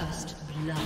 First blood.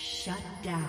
Shut down.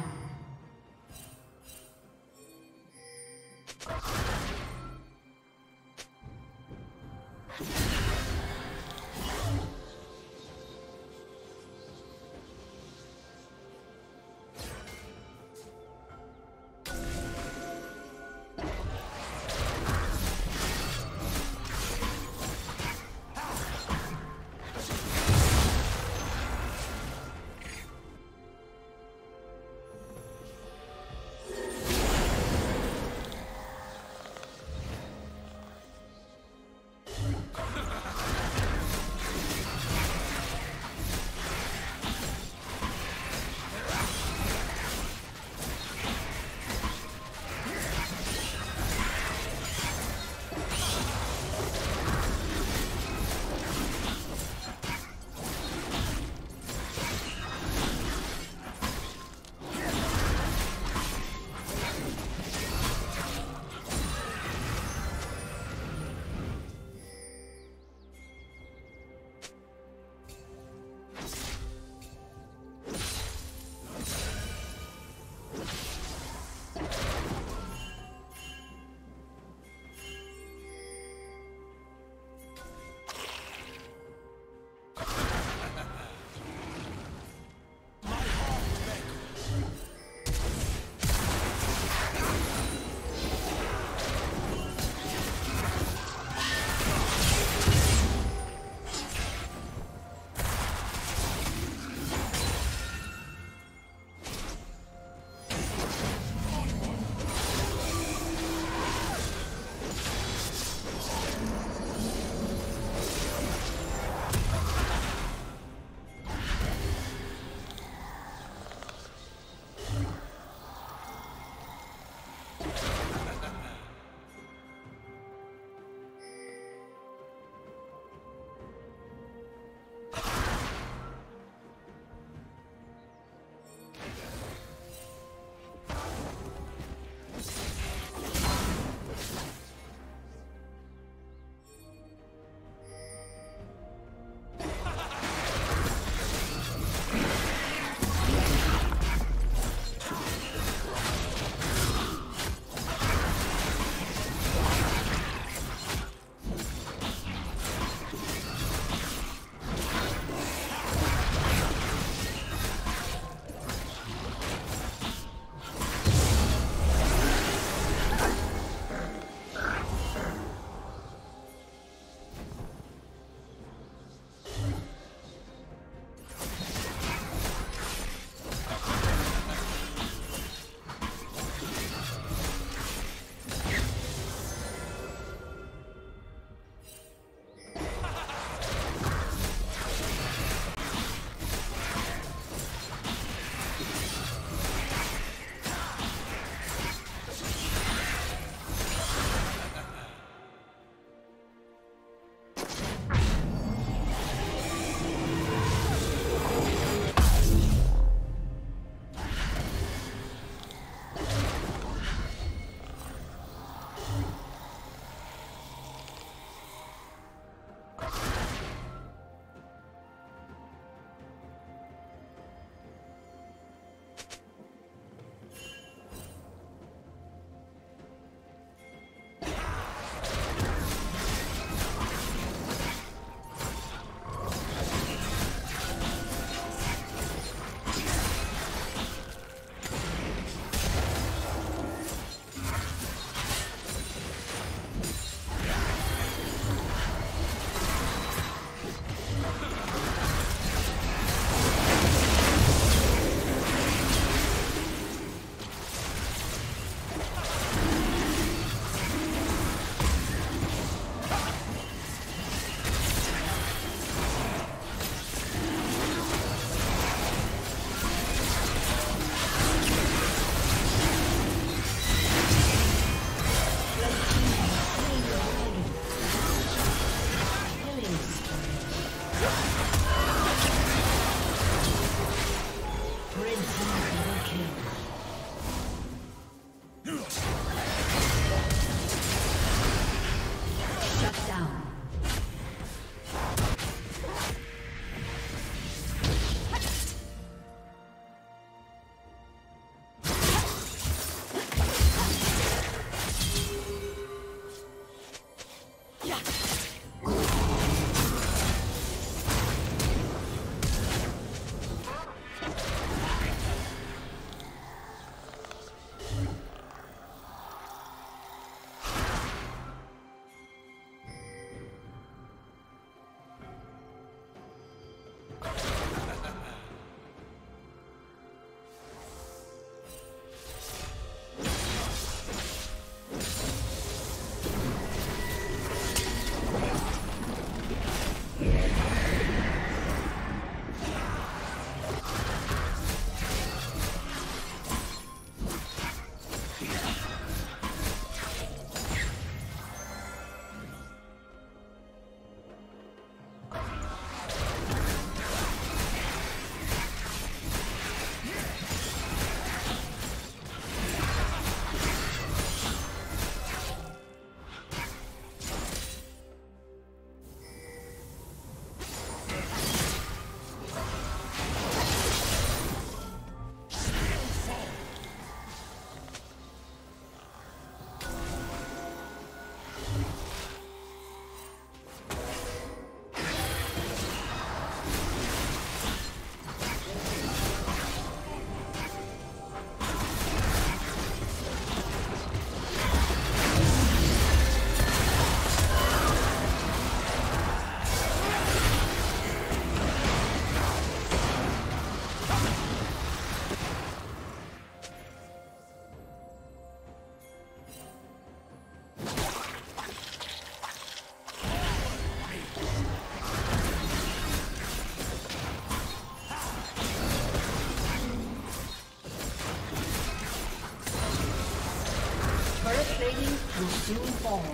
plating will soon fall.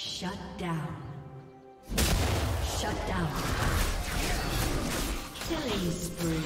Shut down. Shut down. Killing spree.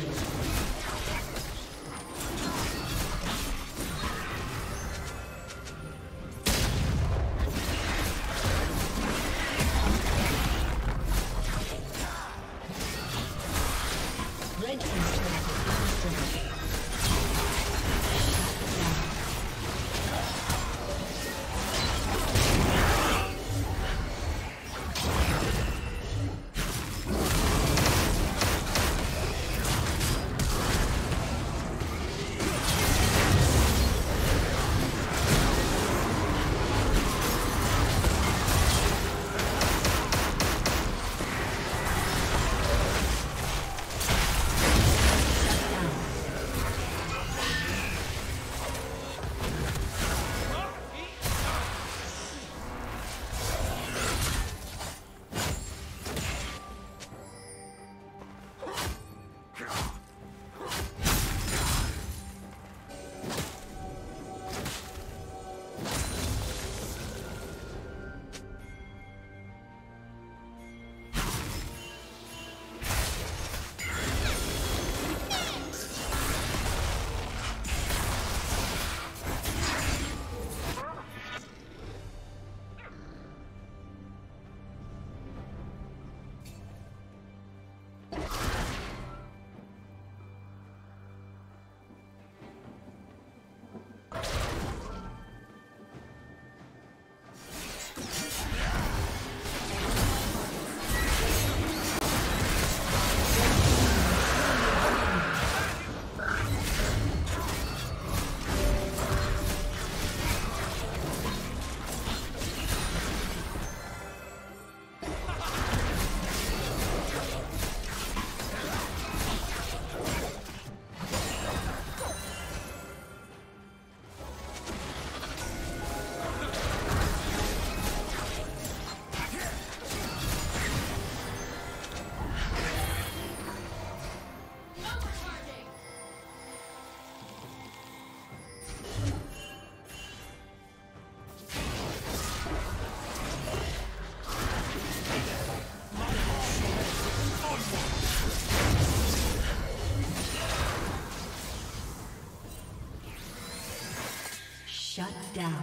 Shut down.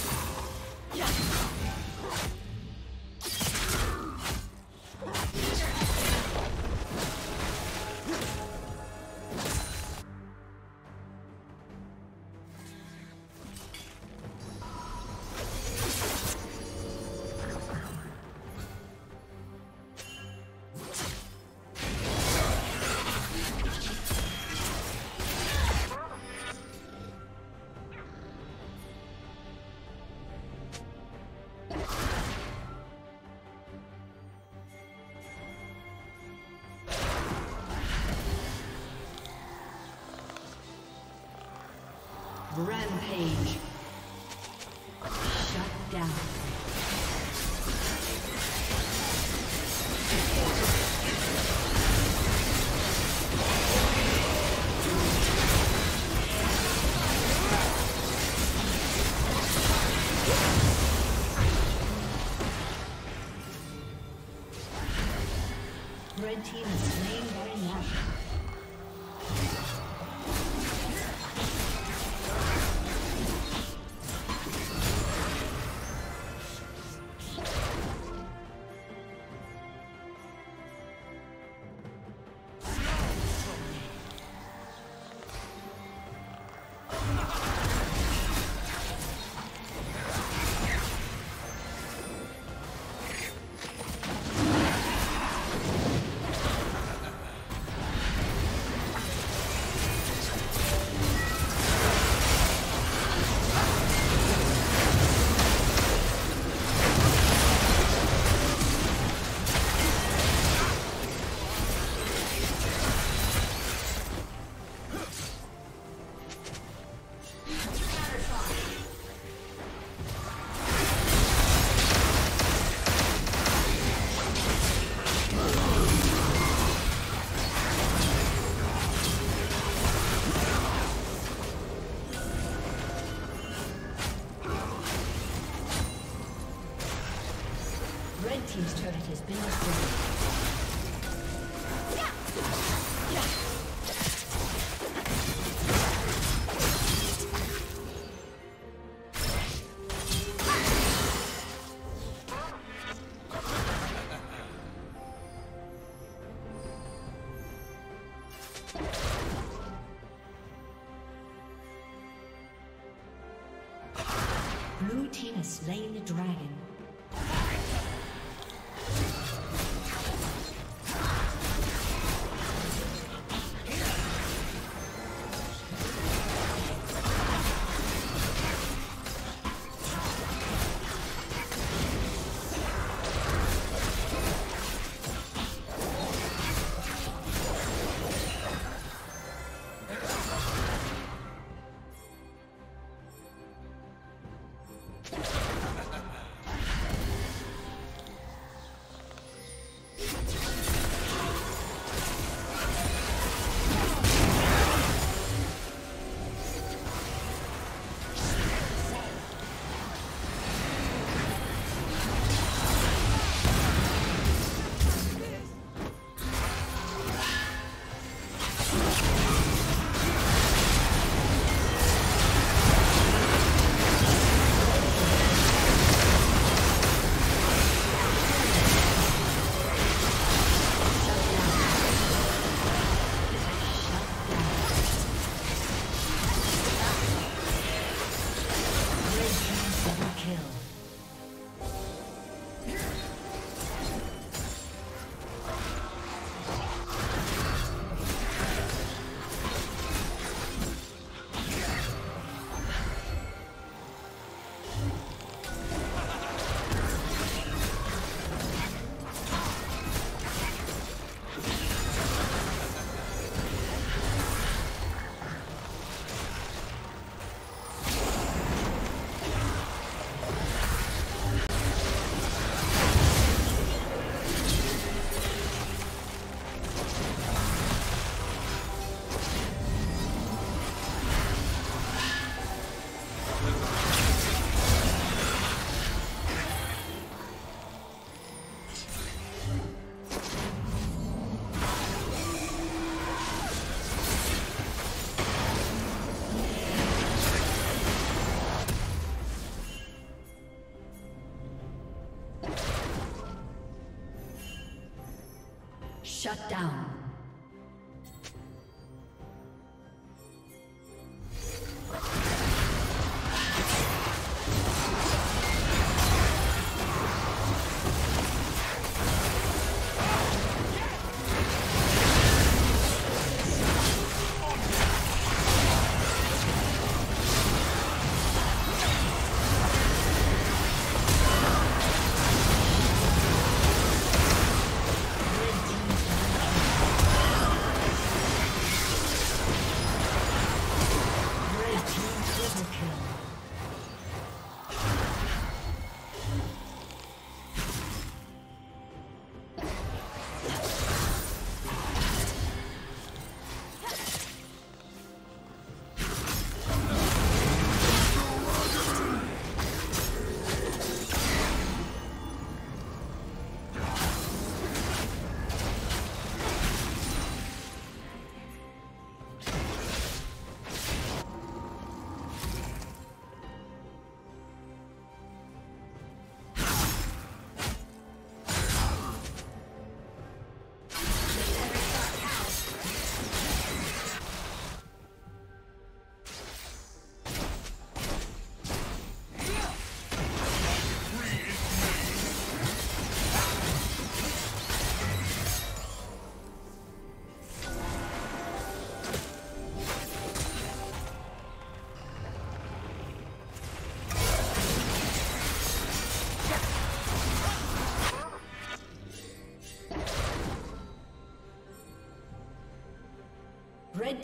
Rampage. Shut down. Team's turret has been destroyed. Blue team has slain the dragon. Shut down. Red